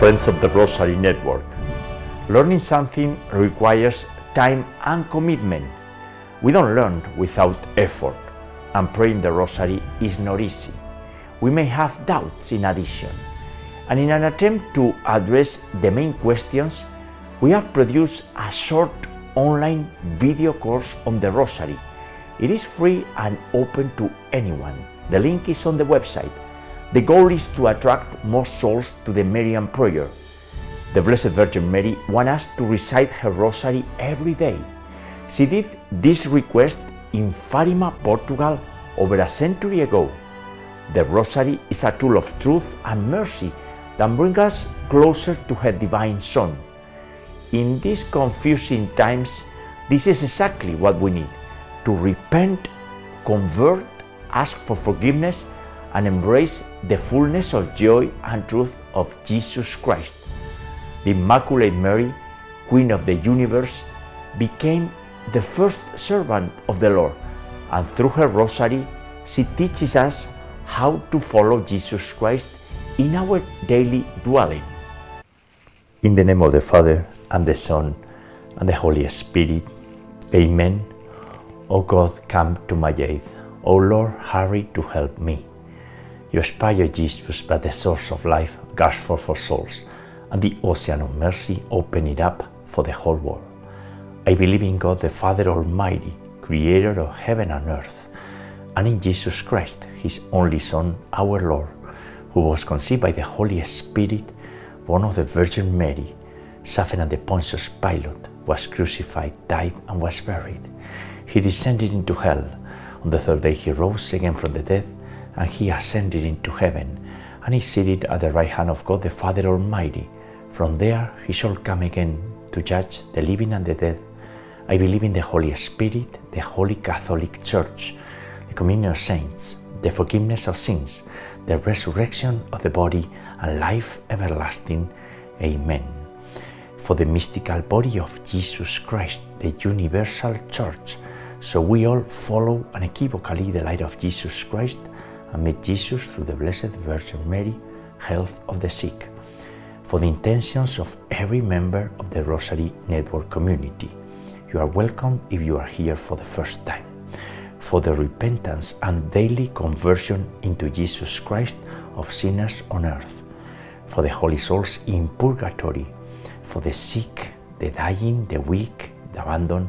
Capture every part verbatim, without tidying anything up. friends of the Rosary Network. Learning something requires time and commitment. We don't learn without effort, and praying the Rosary is not easy. We may have doubts in addition. And in an attempt to address the main questions, we have produced a short online video course on the Rosary. It is free and open to anyone. The link is on the website. The goal is to attract more souls to the Marian prayer. The Blessed Virgin Mary wants us to recite her Rosary every day. She did this request in Fatima, Portugal, over a century ago. The Rosary is a tool of truth and mercy that brings us closer to her Divine Son. In these confusing times, this is exactly what we need: to repent, convert, ask for forgiveness, and embrace the fullness of joy and truth of Jesus Christ. The Immaculate Mary, Queen of the Universe, became the first servant of the Lord, and through her Rosary, she teaches us how to follow Jesus Christ in our daily dwelling. In the name of the Father, and the Son, and the Holy Spirit. Amen. O God, come to my aid. O Lord, hurry to help me. You inspire Jesus by the source of life, gush forth for souls, and the ocean of mercy, open it up for the whole world. I believe in God, the Father Almighty, creator of heaven and earth, and in Jesus Christ, his only Son, our Lord, who was conceived by the Holy Spirit, born of the Virgin Mary, suffered under Pontius Pilate, was crucified, died, and was buried. He descended into hell. On the third day he rose again from the dead, and he ascended into heaven, and is seated at the right hand of God the Father Almighty. From there he shall come again to judge the living and the dead. I believe in the Holy Spirit, the Holy Catholic Church, the communion of saints, the forgiveness of sins, the resurrection of the body, and life everlasting. Amen. For the mystical body of Jesus Christ, the universal Church, so we all follow unequivocally the light of Jesus Christ and meet Jesus through the Blessed Virgin Mary, health of the sick. For the intentions of every member of the Rosary Network community, you are welcome if you are here for the first time. For the repentance and daily conversion into Jesus Christ of sinners on earth. For the holy souls in purgatory. For the sick, the dying, the weak, the abandoned,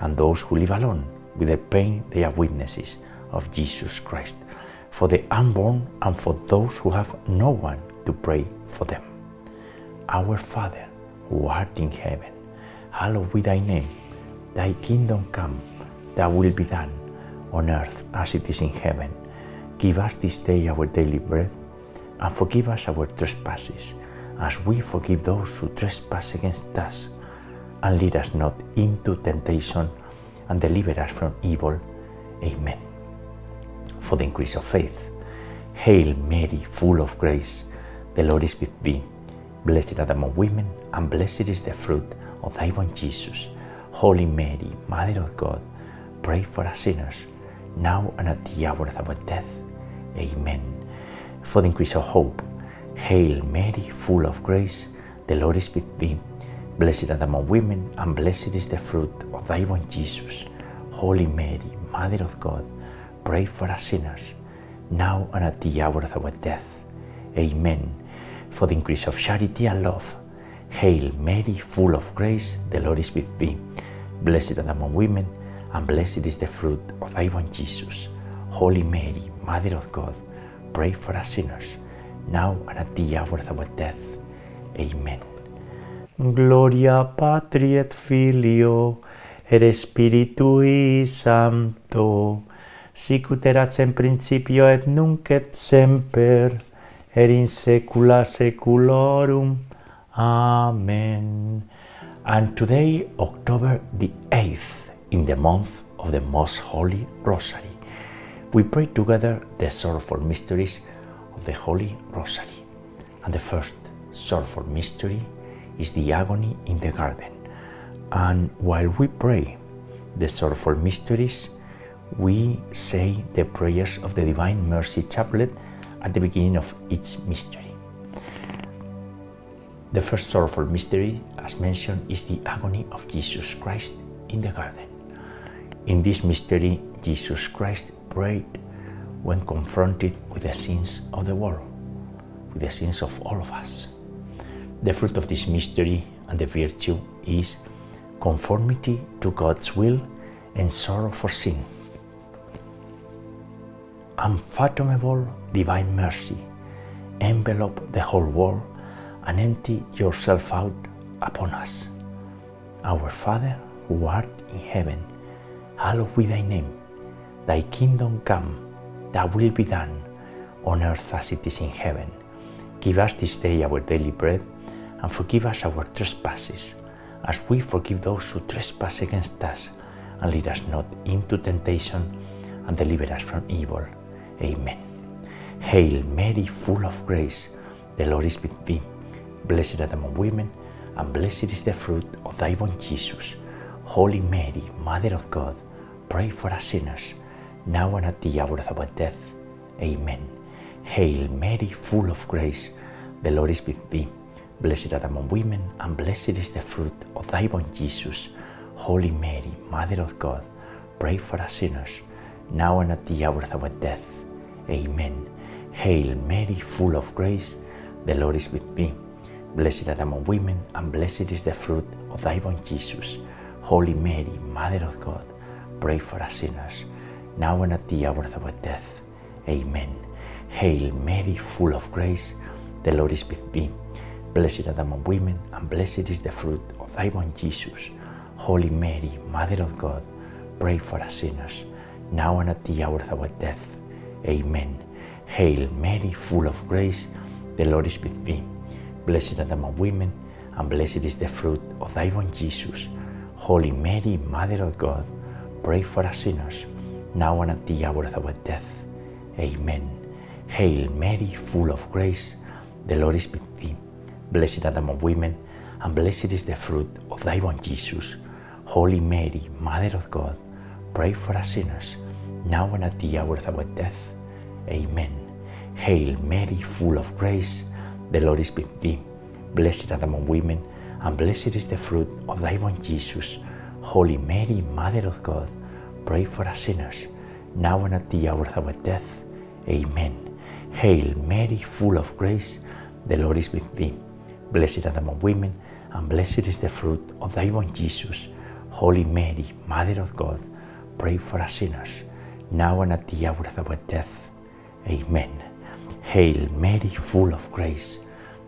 and those who live alone with the pain they are witnesses of Jesus Christ. For the unborn and for those who have no one to pray for them. Our Father, who art in heaven, hallowed be thy name. Thy kingdom come, thy will be done, on earth as it is in heaven. Give us this day our daily bread, and forgive us our trespasses, as we forgive those who trespass against us. And lead us not into temptation, and deliver us from evil. Amen. For the increase of faith. Hail Mary, full of grace, the Lord is with thee. Blessed art among women, and blessed is the fruit of thy womb, Jesus. Holy Mary, Mother of God, pray for us sinners, now and at the hour of our death. Amen. For the increase of hope. Hail Mary, full of grace, the Lord is with thee. Blessed art among women, and blessed is the fruit of thy womb, Jesus. Holy Mary, Mother of God, pray for us sinners, now and at the hour of our death. Amen. For the increase of charity and love. Hail Mary, full of grace, the Lord is with thee. Blessed art among women, and blessed is the fruit of thy womb, Jesus. Holy Mary, Mother of God, pray for us sinners, now and at the hour of our death. Amen. Gloria Patri et Filio et Spiritui Sancto, sicut erat in principio et nunc et semper, et in saecula saeculorum. Amen. And today, October the eighth, in the month of the Most Holy Rosary, we pray together the Sorrowful Mysteries of the Holy Rosary. And the first Sorrowful Mystery is the agony in the garden. And while we pray the Sorrowful Mysteries, we say the prayers of the Divine Mercy Chaplet at the beginning of each mystery. The first sorrowful mystery, as mentioned, is the agony of Jesus Christ in the garden. In this mystery, Jesus Christ prayed when confronted with the sins of the world, with the sins of all of us. The fruit of this mystery and the virtue is conformity to God's will and sorrow for sin. Unfathomable divine mercy, envelop the whole world and empty yourself out upon us. Our Father, who art in heaven, hallowed be thy name. Thy kingdom come, thy will be done, on earth as it is in heaven. Give us this day our daily bread, and forgive us our trespasses, as we forgive those who trespass against us. And lead us not into temptation, and deliver us from evil. Amen. Hail Mary, full of grace, the Lord is with thee. Blessed art among women, and blessed is the fruit of thy womb, Jesus. Holy Mary, Mother of God, pray for us sinners, now and at the hour of our death. Amen. Hail Mary, full of grace, the Lord is with thee. Blessed art among women, and blessed is the fruit of thy womb, Jesus. Holy Mary, Mother of God, pray for us sinners, now and at the hour of our death. Amen. Hail Mary, full of grace, the Lord is with thee. Blessed art among women, and blessed is the fruit of thy womb, Jesus. Holy Mary, Mother of God, pray for us sinners, now and at the hour of our death. Amen. Hail Mary, full of grace, the Lord is with thee. Blessed art among women, and blessed is the fruit of thy womb, Jesus. Holy Mary, Mother of God, pray for us sinners, now and at the hour of our death. Amen. Hail Mary, full of grace, the Lord is with thee. Blessed art among women, and blessed is the fruit of thy womb, Jesus. Holy Mary, Mother of God, pray for us sinners, now and at the hour of our death. Amen. Hail Mary, full of grace, the Lord is with thee. Blessed art among women, and blessed is the fruit of thy womb, Jesus. Holy Mary, Mother of God, pray for us sinners, now and at the hour of our death. Amen. Hail Mary, full of grace, the Lord is with thee. Blessed art among women, and blessed is the fruit of thy womb, Jesus. Holy Mary, Mother of God, pray for us sinners, now and at the hour of our death. Amen. Hail Mary, full of grace, the Lord is with thee. Blessed art among women, and blessed is the fruit of thy womb, Jesus. Holy Mary, Mother of God, pray for us sinners, now and at the hour of our death. Amen. Hail Mary, full of grace,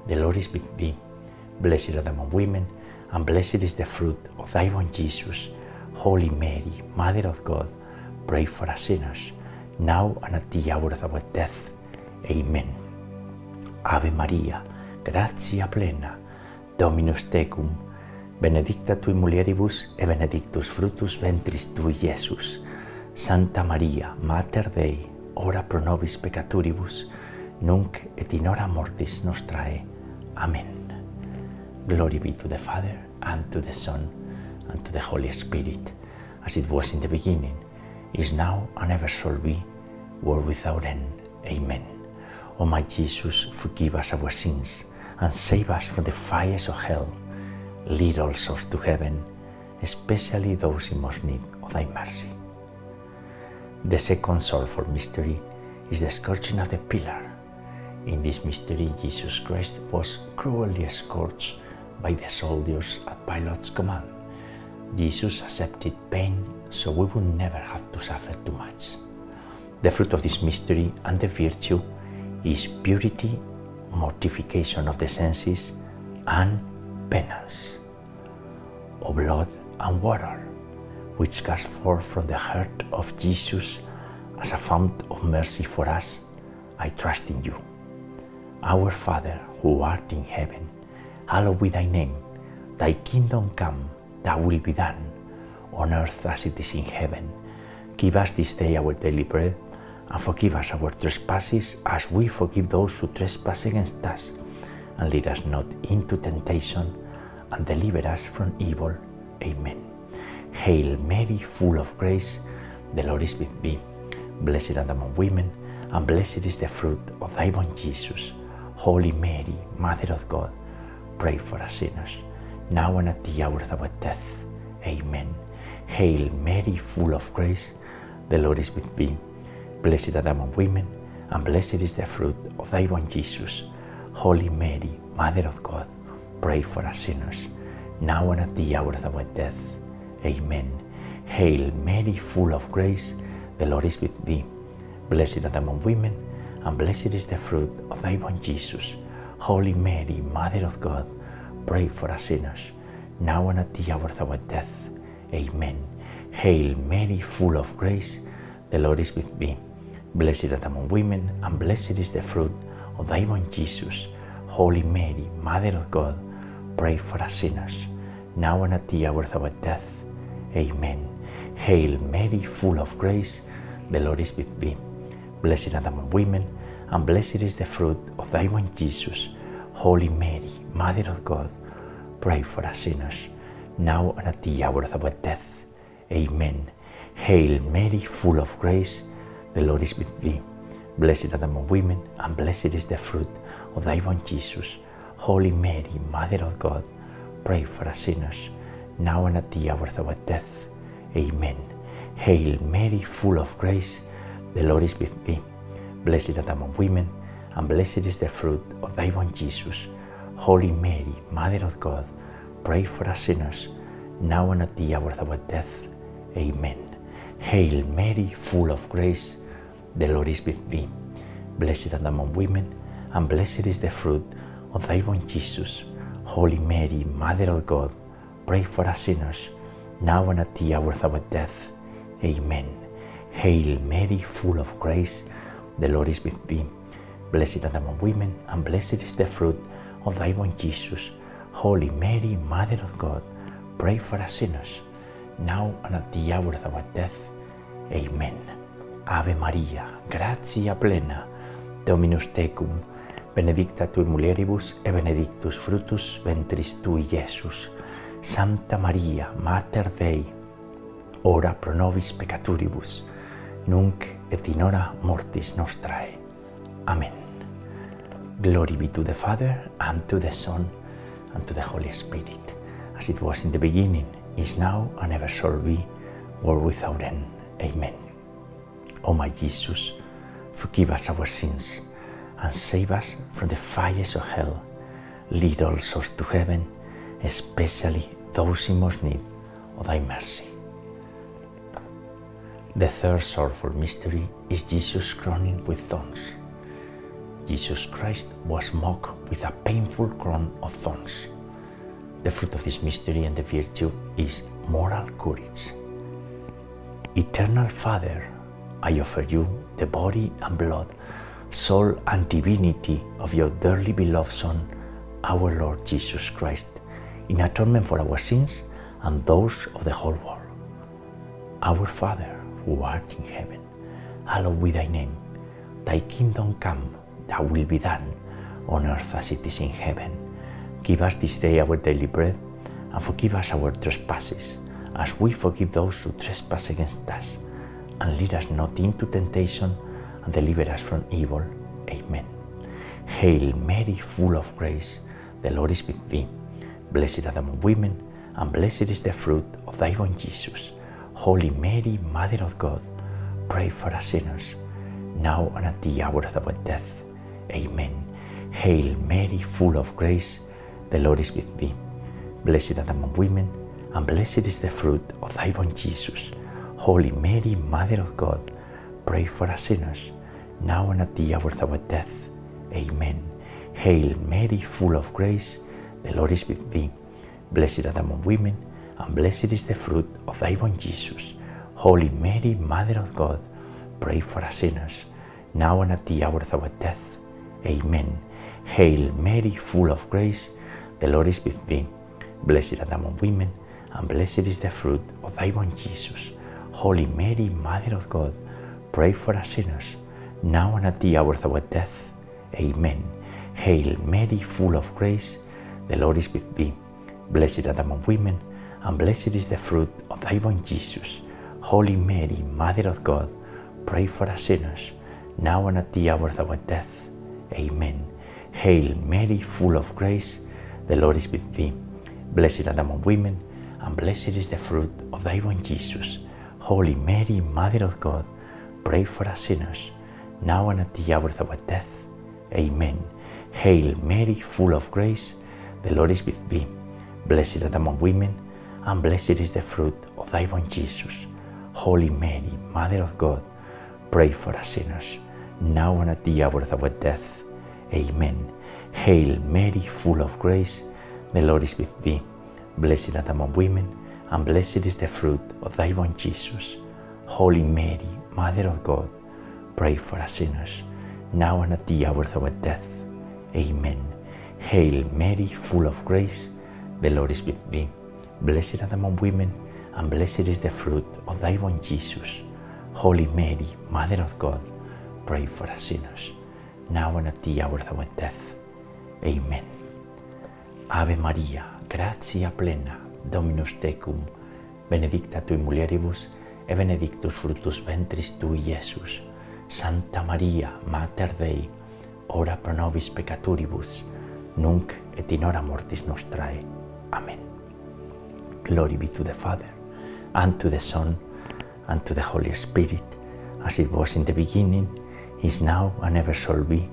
the Lord is with thee. Blessed art among women, and blessed is the fruit of thy womb, Jesus. Holy Mary, Mother of God, pray for us sinners, now and at the hour of our death. Amen. Ave Maria, gratia plena, Dominus tecum, benedicta tui mulieribus, et benedictus fructus ventris tui, Iesus. Santa Maria, Mater Dei, ora pro nobis peccatoribus, nunc et in hora mortis nostrae. Amen. Glory be to the Father, and to the Son, and to the Holy Spirit, as it was in the beginning, is now, and ever shall be, world without end. Amen. O my Jesus, forgive us our sins, and save us from the fires of hell. Lead all souls to heaven, especially those in most need of thy mercy. The second sorrowful mystery is the scourging of the pillar. In this mystery, Jesus Christ was cruelly scourged by the soldiers at Pilate's command. Jesus accepted pain so we would never have to suffer too much. The fruit of this mystery and the virtue is purity, mortification of the senses, and penance. O blood and water, which gush forth from the heart of Jesus as a fount of mercy for us, I trust in you. Our Father, who art in heaven, hallowed be thy name. Thy kingdom come, thy will be done, on earth as it is in heaven. Give us this day our daily bread, and forgive us our trespasses, as we forgive those who trespass against us. And lead us not into temptation, and deliver us from evil. Amen. Hail Mary, full of grace, the Lord is with thee. Blessed art among women, and blessed is the fruit of thy womb, Jesus. Holy Mary, Mother of God, pray for us sinners, now and at the hour of our death. Amen. Hail Mary, full of grace, the Lord is with thee. Blessed art thou among women, and blessed is the fruit of thy womb, Jesus. Holy Mary, Mother of God, pray for us sinners, now and at the hour of our death. Amen. Hail Mary, full of grace, the Lord is with thee. Blessed art thou among women, and blessed is the fruit of thy womb, Jesus. Holy Mary, Mother of God, pray for us sinners, now and at the hour of our death. Amen. Hail Mary, full of grace, the Lord is with thee. Blessed art thou among women, and blessed is the fruit of thy womb, Jesus. Holy Mary, Mother of God, pray for us sinners, now and at the hour of our death. Amen. Hail Mary, full of grace, the Lord is with thee. Blessed art thou among women, and blessed is the fruit of thy womb, Jesus. Holy Mary, Mother of God, pray for us sinners, now and at the hour of our death. Amen. Hail Mary, full of grace, the Lord is with thee. Blessed art thou among women, and blessed is the fruit of thy womb, Jesus. Holy Mary, Mother of God, pray for us sinners, now and at the hour of our death. Amen. Hail Mary, full of grace, the Lord is with thee. Blessed art thou among women, and blessed is the fruit of thy womb, Jesus. Holy Mary, Mother of God, pray for us sinners, now and at the hour of our death. Amen. Hail Mary, full of grace, the Lord is with thee. Blessed art thou among women, and blessed is the fruit of thy womb, Jesus. Holy Mary, Mother of God, pray for us sinners, now and at the hour of our death. Amen. Hail Mary, full of grace, the Lord is with thee. Blessed art thou among women, and blessed is the fruit of thy womb, Jesus. Holy Mary, Mother of God, pray for us sinners, now and at the hour of our death. Amen. Ave Maria, gratia plena, Dominus tecum, benedicta tui mulieribus, e benedictus fructus ventris tui, Iesus. Santa Maria, Mater Dei, ora pro nobis peccatoribus, nunc et in hora mortis nostrae. Amen. Glory be to the Father, and to the Son, and to the Holy Spirit, as it was in the beginning, is now, and ever shall be, world without end. Amen. O my Jesus, forgive us our sins, and save us from the fires of hell. Lead all souls to heaven, especially those in most need of thy mercy. The third sorrowful mystery is Jesus crowning with thorns. Jesus Christ was mocked with a painful crown of thorns. The fruit of this mystery and the virtue is moral courage. Eternal Father, I offer you the body and blood, soul and divinity of your dearly beloved Son, our Lord Jesus Christ, in atonement for our sins and those of the whole world. Our Father, who art in heaven, hallowed be thy name. Thy kingdom come, thy will be done, on earth as it is in heaven. Give us this day our daily bread, and forgive us our trespasses, as we forgive those who trespass against us. And lead us not into temptation, and deliver us from evil. Amen. Hail Mary, full of grace, the Lord is with thee. Blessed art thou among women, and blessed is the fruit of thy womb, Jesus. Holy Mary, Mother of God, pray for us sinners, now and at the hour of our death. Amen. Hail Mary, full of grace, the Lord is with thee. Blessed art thou among women, and blessed is the fruit of thy womb, Jesus. Holy Mary, Mother of God, pray for us sinners, now and at the hour of our death. Amen. Hail Mary, full of grace, the Lord is with thee. Blessed art thou among women, and blessed is the fruit of thy womb, Jesus. Holy Mary, Mother of God, pray for us sinners, now and at the hour of our death. Amen. Hail Mary, full of grace, the Lord is with thee. Blessed art thou among women, and blessed is the fruit of thy womb, Jesus. Holy Mary, Mother of God, pray for us sinners, now and at the hour of our death. Amen. Hail Mary, full of grace, the Lord is with thee. Blessed art thou among women, and blessed is the fruit of thy womb, Jesus. Holy Mary, Mother of God, pray for us sinners, now and at the hour of our death. Amen. Hail Mary, full of grace, The Lord is with thee. Blessed art among women, and blessed is the fruit of thy womb, Jesus. Holy Mary, Mother of God, pray for us sinners, now and at the hour of our death. Amen. Hail Mary, full of grace, the Lord is with thee. Blessed art among women, and blessed is the fruit of thy womb, Jesus. Holy Mary, Mother of God, pray for us sinners, now and at the hour of our death. Amen. Hail Mary, full of grace, the Lord is with thee. Blessed art among women, and blessed is the fruit of thy womb, Jesus. Holy Mary, Mother of God, pray for us sinners, now and at the hour of our death. Amen. Hail Mary, full of grace, the Lord is with thee. Blessed art among women, and blessed is the fruit of thy womb, Jesus. Holy Mary, Mother of God, pray for us sinners, now and at the hour of our death. Amen. Ave Maria, gratia plena, Dominus tecum, benedicta tui mulieribus, e benedictus fructus ventris tui, Iesus. Santa Maria, Mater Dei, ora pro nobis peccatoribus, nunc et in hora mortis nostrae. Amen. Glory be to the Father, and to the Son, and to the Holy Spirit, as it was in the beginning, is now, and ever shall be,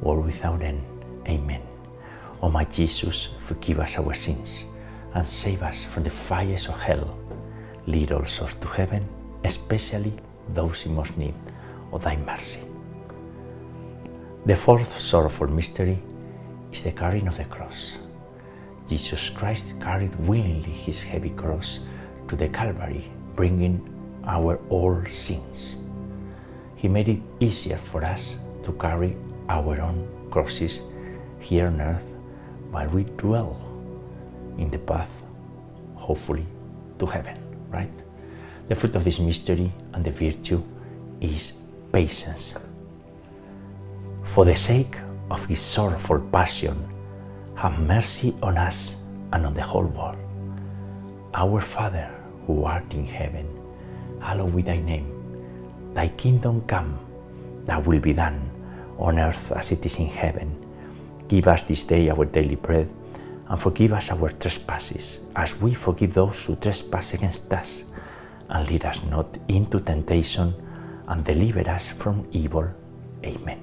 world without end. Amen. O my Jesus, forgive us our sins, and save us from the fires of hell. Lead all souls to heaven, especially those in most need of thy mercy. The fourth sorrowful mystery is the carrying of the cross. Jesus Christ carried willingly his heavy cross to the Calvary, bringing our all sins. He made it easier for us to carry our own crosses here on earth while we dwell in the path, hopefully, to heaven, right? The fruit of this mystery and the virtue is patience. For the sake of his sorrowful passion, have mercy on us and on the whole world. Our Father, who art in heaven, hallowed be thy name. Thy kingdom come, thy will be done, on earth as it is in heaven. Give us this day our daily bread, and forgive us our trespasses, as we forgive those who trespass against us. And lead us not into temptation, and deliver us from evil. Amen.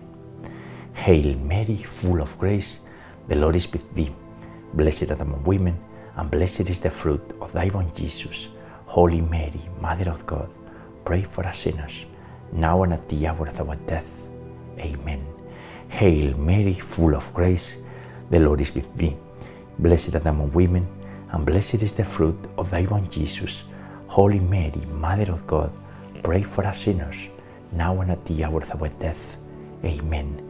Hail Mary, full of grace, the Lord is with thee. Blessed art among women, and blessed is the fruit of thy womb, Jesus. Holy Mary, Mother of God, pray for us sinners, now and at the hour of our death. Amen. Hail Mary, full of grace, the Lord is with thee. Blessed art among women, and blessed is the fruit of thy womb, Jesus. Holy Mary, Mother of God, pray for us sinners, now and at the hour of our death. Amen.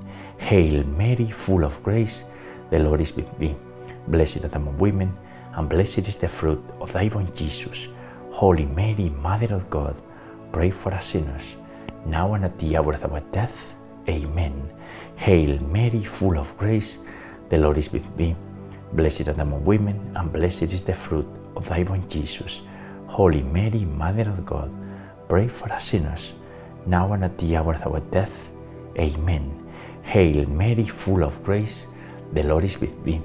Hail Mary, full of grace, the Lord is with thee. Blessed art among women, and blessed is the fruit of thy womb, Jesus. Holy Mary, Mother of God, pray for us sinners, now and at the hour of our death. Amen. Hail Mary, full of grace, the Lord is with thee. Blessed art among women, and blessed is the fruit of thy womb, Jesus. Holy Mary, Mother of God, pray for us sinners, now and at the hour of our death. Amen. Hail Mary, full of grace, the Lord is with thee.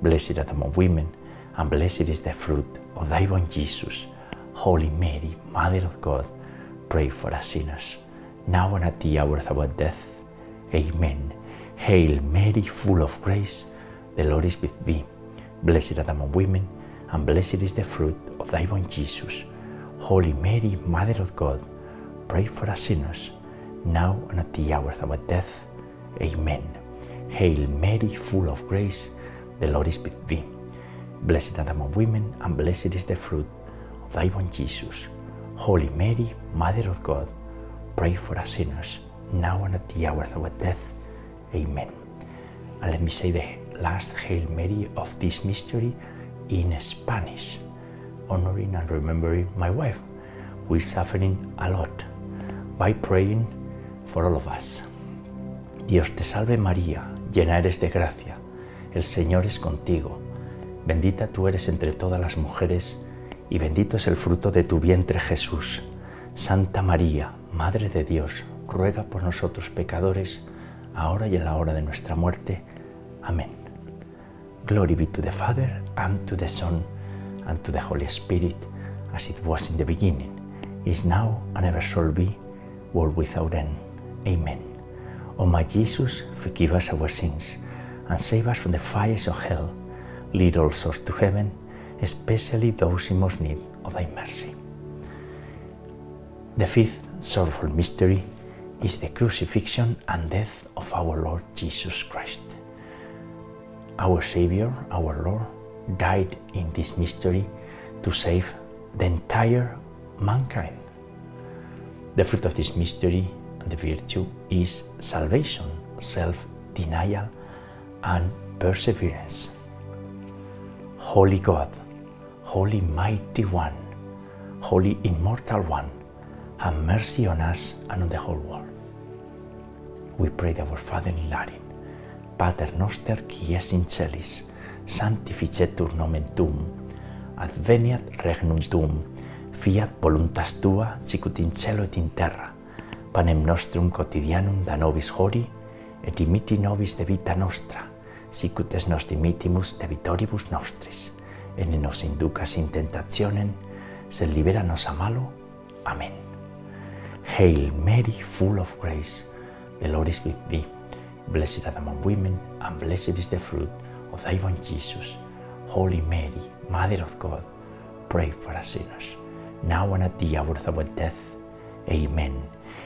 Blessed art among women, and blessed is the fruit of thy womb, Jesus. Holy Mary, Mother of God, pray for us sinners, now and at the hour of our death. Amen. Hail Mary, full of grace, the Lord is with thee. Blessed art among women, and blessed is the fruit of thy womb, Jesus. Holy Mary, Mother of God, pray for us sinners, now and at the hour of our death. Amen. Hail Mary, full of grace, the Lord is with thee. Blessed art among women, and blessed is the fruit of thy womb, Jesus. Holy Mary, Mother of God, pray for us sinners, now and at the hour of our death. Amen. And let me say the last Hail Mary of this mystery in Spanish, honoring and remembering my wife, who is suffering a lot, by praying for all of us. Dios te salve María, llena eres de gracia, el Señor es contigo, bendita tú eres entre todas las mujeres y bendito es el fruto de tu vientre Jesús. Santa María, Madre de Dios, ruega por nosotros pecadores, ahora y en la hora de nuestra muerte. Amén. Glory be to the Father, and to the Son, and to the Holy Spirit, as it was in the beginning, is now, and ever shall be, world without end. Amen. O my Jesus, forgive us our sins, and save us from the fires of hell. Lead all souls to heaven, especially those in most need of thy mercy. The fifth sorrowful mystery is the crucifixion and death of our Lord Jesus Christ. Our Savior, our Lord, died in this mystery to save the entire mankind. The fruit of this mystery and the virtue is salvation, self-denial, and perseverance. Holy God, Holy Mighty One, Holy Immortal One, have mercy on us and on the whole world. We pray our Father in Latin, Pater noster qui es in celis, sanctificetur nomen tuum, adveniat regnum tuum, fiat voluntas tua, sicut in cielo et in terra, panem nostrum quotidianum da nobis hori, et dimitti nobis de vita nostra, sicut es nos dimittimus de vitoribus nostris, et ne nos inducas in tentationem, sed libera nos a malo. Amen. Hail Mary, full of grace, the Lord is with thee. Blessed art among women, and blessed is the fruit of thy womb, Jesus. Holy Mary, Mother of God, pray for us sinners, now and at the hour of our death. Amen.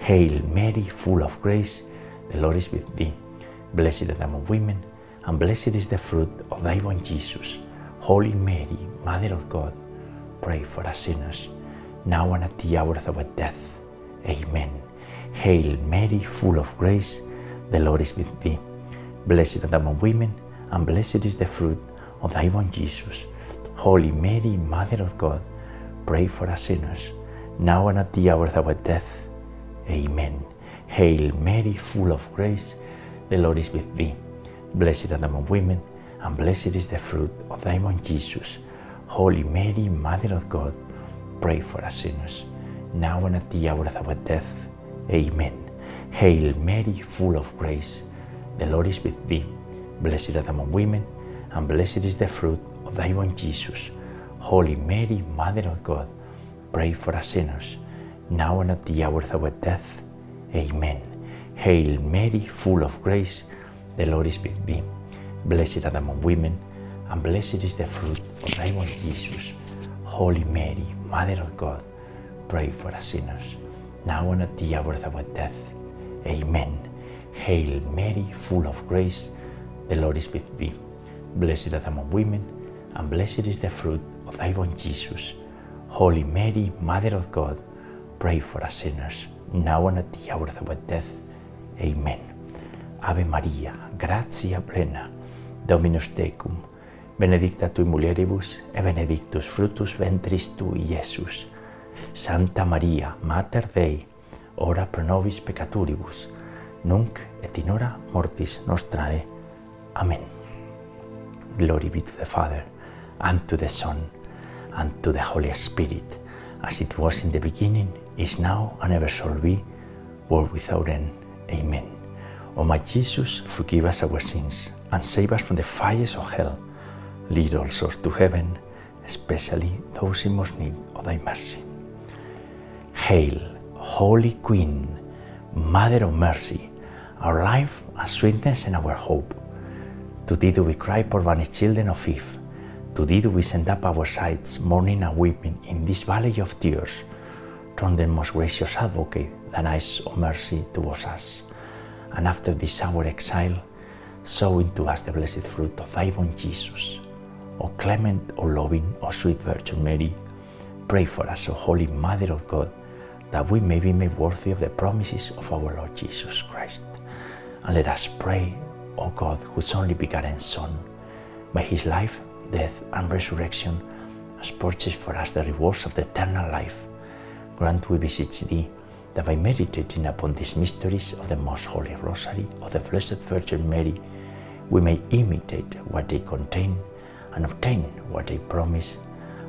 Hail Mary, full of grace, the Lord is with thee. Blessed art among women, and blessed is the fruit of thy womb, Jesus. Holy Mary, Mother of God, pray for us sinners, now and at the hour of our death. Amen. Hail Mary, full of grace, the Lord is with thee. Blessed art among women, and blessed is the fruit of thy womb, Jesus. Holy Mary, Mother of God, pray for us sinners, now and at the hour of our death. Amen. Hail Mary, full of grace, the Lord is with thee. Blessed art among women, and blessed is the fruit of thy womb, Jesus. Holy Mary, Mother of God, pray for us sinners, now and at the hour of our death. Amen. Hail Mary, full of grace, the Lord is with thee. Blessed art among women, and blessed is the fruit of thy womb, Jesus. Holy Mary, Mother of God, pray for us sinners, now and at the hour of our death. Amen. Hail Mary, full of grace, the Lord is with thee. Blessed art among women, and blessed is the fruit of thy womb, Jesus. Holy Mary, Mother of God, pray for us sinners, now and at the hour of our death. Amen. Hail Mary, full of grace, the Lord is with thee. Blessed art among women, and blessed is the fruit of thy womb, Jesus. Holy Mary, Mother of God, pray for us sinners, now and at the hour of our death. Amen. Ave Maria, gratia plena, Dominus tecum, benedicta tui mulieribus, et benedictus fructus ventris tui, Iesus. Santa Maria, Mater Dei, ora pro nobis peccatoribus, nunc et in hora mortis nostrae. Amen. Glory be to the Father, and to the Son, and to the Holy Spirit, as it was in the beginning, is now, and ever shall be, world without end. Amen. O my Jesus, forgive us our sins, and save us from the fires of hell. Lead all souls to heaven, especially those in most need of thy mercy. Hail, Holy Queen, Mother of Mercy, our life, our sweetness, and our hope. Today do we cry for banished children of Eve. Today do we send up our sighs, mourning and weeping in this valley of tears. Turn the most gracious advocate, thine eyes of mercy towards us. And after this our exile, sow into us the blessed fruit of thy womb, Jesus. O clement, O loving, O sweet Virgin Mary, pray for us, O Holy Mother of God, that we may be made worthy of the promises of our Lord Jesus Christ. And let us pray, O God, whose only begotten Son, by his life, death, and resurrection, has purchased for us the rewards of the eternal life. Grant, we beseech thee, that by meditating upon these mysteries of the Most Holy Rosary of the Blessed Virgin Mary, we may imitate what they contain and obtain what they promise,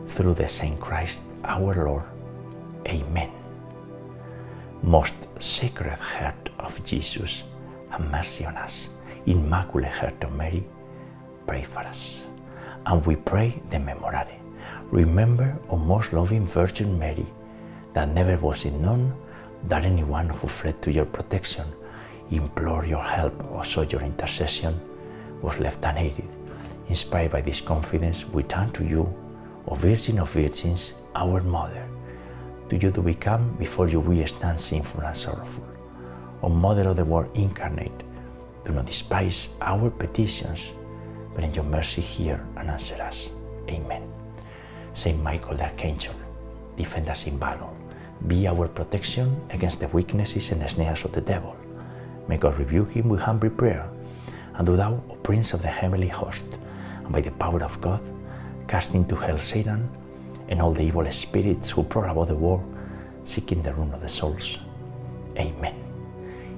through the Saint Christ our Lord. Amen. Most Sacred Heart of Jesus, have mercy on us. Immaculate Heart of Mary, pray for us. And we pray the Memorare. Remember, O most loving Virgin Mary, that never was it known that anyone who fled to your protection, implored your help, or sought your intercession, was left unaided. Inspired by this confidence, we turn to you, O Virgin of Virgins, our Mother. To you do we come, before you we stand sinful and sorrowful. O Mother of the Word incarnate, do not despise our petitions, but in your mercy hear and answer us. Amen. Saint Michael the Archangel, defend us in battle. Be our protection against the weaknesses and snares of the devil. May God rebuke him with humble prayer. And do thou, O Prince of the heavenly host, and by the power of God, cast into hell Satan and all the evil spirits who prowl about the world, seeking the ruin of the souls. Amen.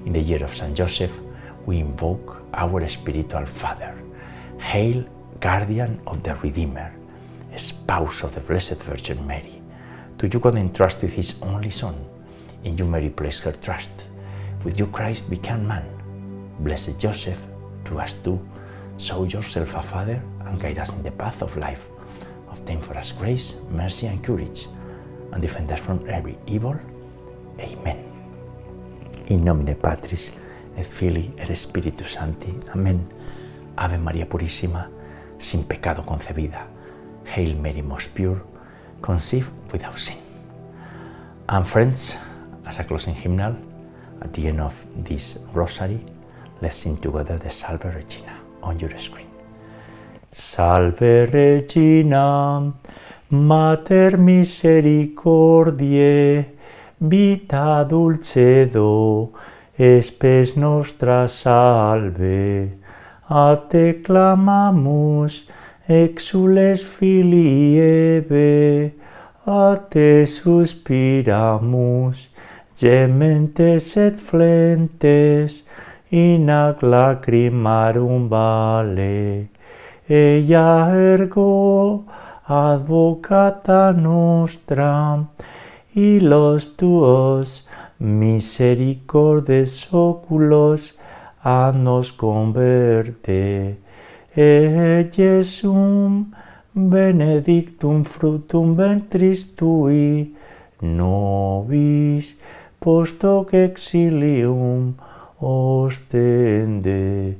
In the year of Saint Joseph, we invoke our spiritual Father. Hail, guardian of the Redeemer, spouse of the Blessed Virgin Mary. To you God entrusted his only Son, in you Mary placed her trust. With you Christ became man. Blessed Joseph, to us too, show yourself a Father, and guide us in the path of life. Obtain for us grace, mercy, and courage, and defend us from every evil. Amen. In nomine Patris, et Filii, et Spiritus Sancti. Amen. Ave Maria Purísima, sin pecado concebida. Hail Mary, most pure, conceived without sin. And friends, as a closing hymnal, at the end of this rosary, let's sing together the Salve Regina on your screen. Salve Regina, Mater misericordiae, vita dulcedo, spes nostra salve. A te clamamus, exules filii eve, a te suspiramus, gementes et flentes, in ac lacrimarum vale. Ella ergo advocata nostra, y los tuos misericordes oculos a nos converte. E Jesum benedictum fructum ventris tui, nobis post hoc exilium ostende.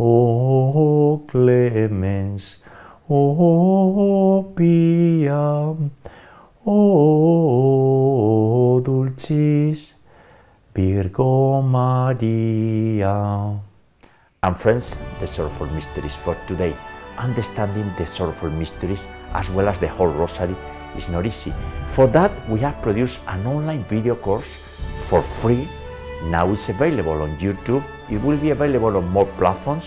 O clemens, o pia, o dulcis Virgo Maria. And friends, the Sorrowful Mysteries for today. Understanding the Sorrowful Mysteries as well as the whole Rosary is not easy. For that, we have produced an online video course for free. Now it's available on YouTube. It will be available on more platforms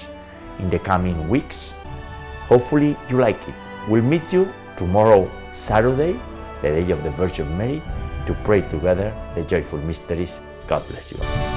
in the coming weeks. Hopefully you like it. We'll meet you tomorrow, Saturday, the day of the Virgin Mary, to pray together the joyful mysteries. God bless you all.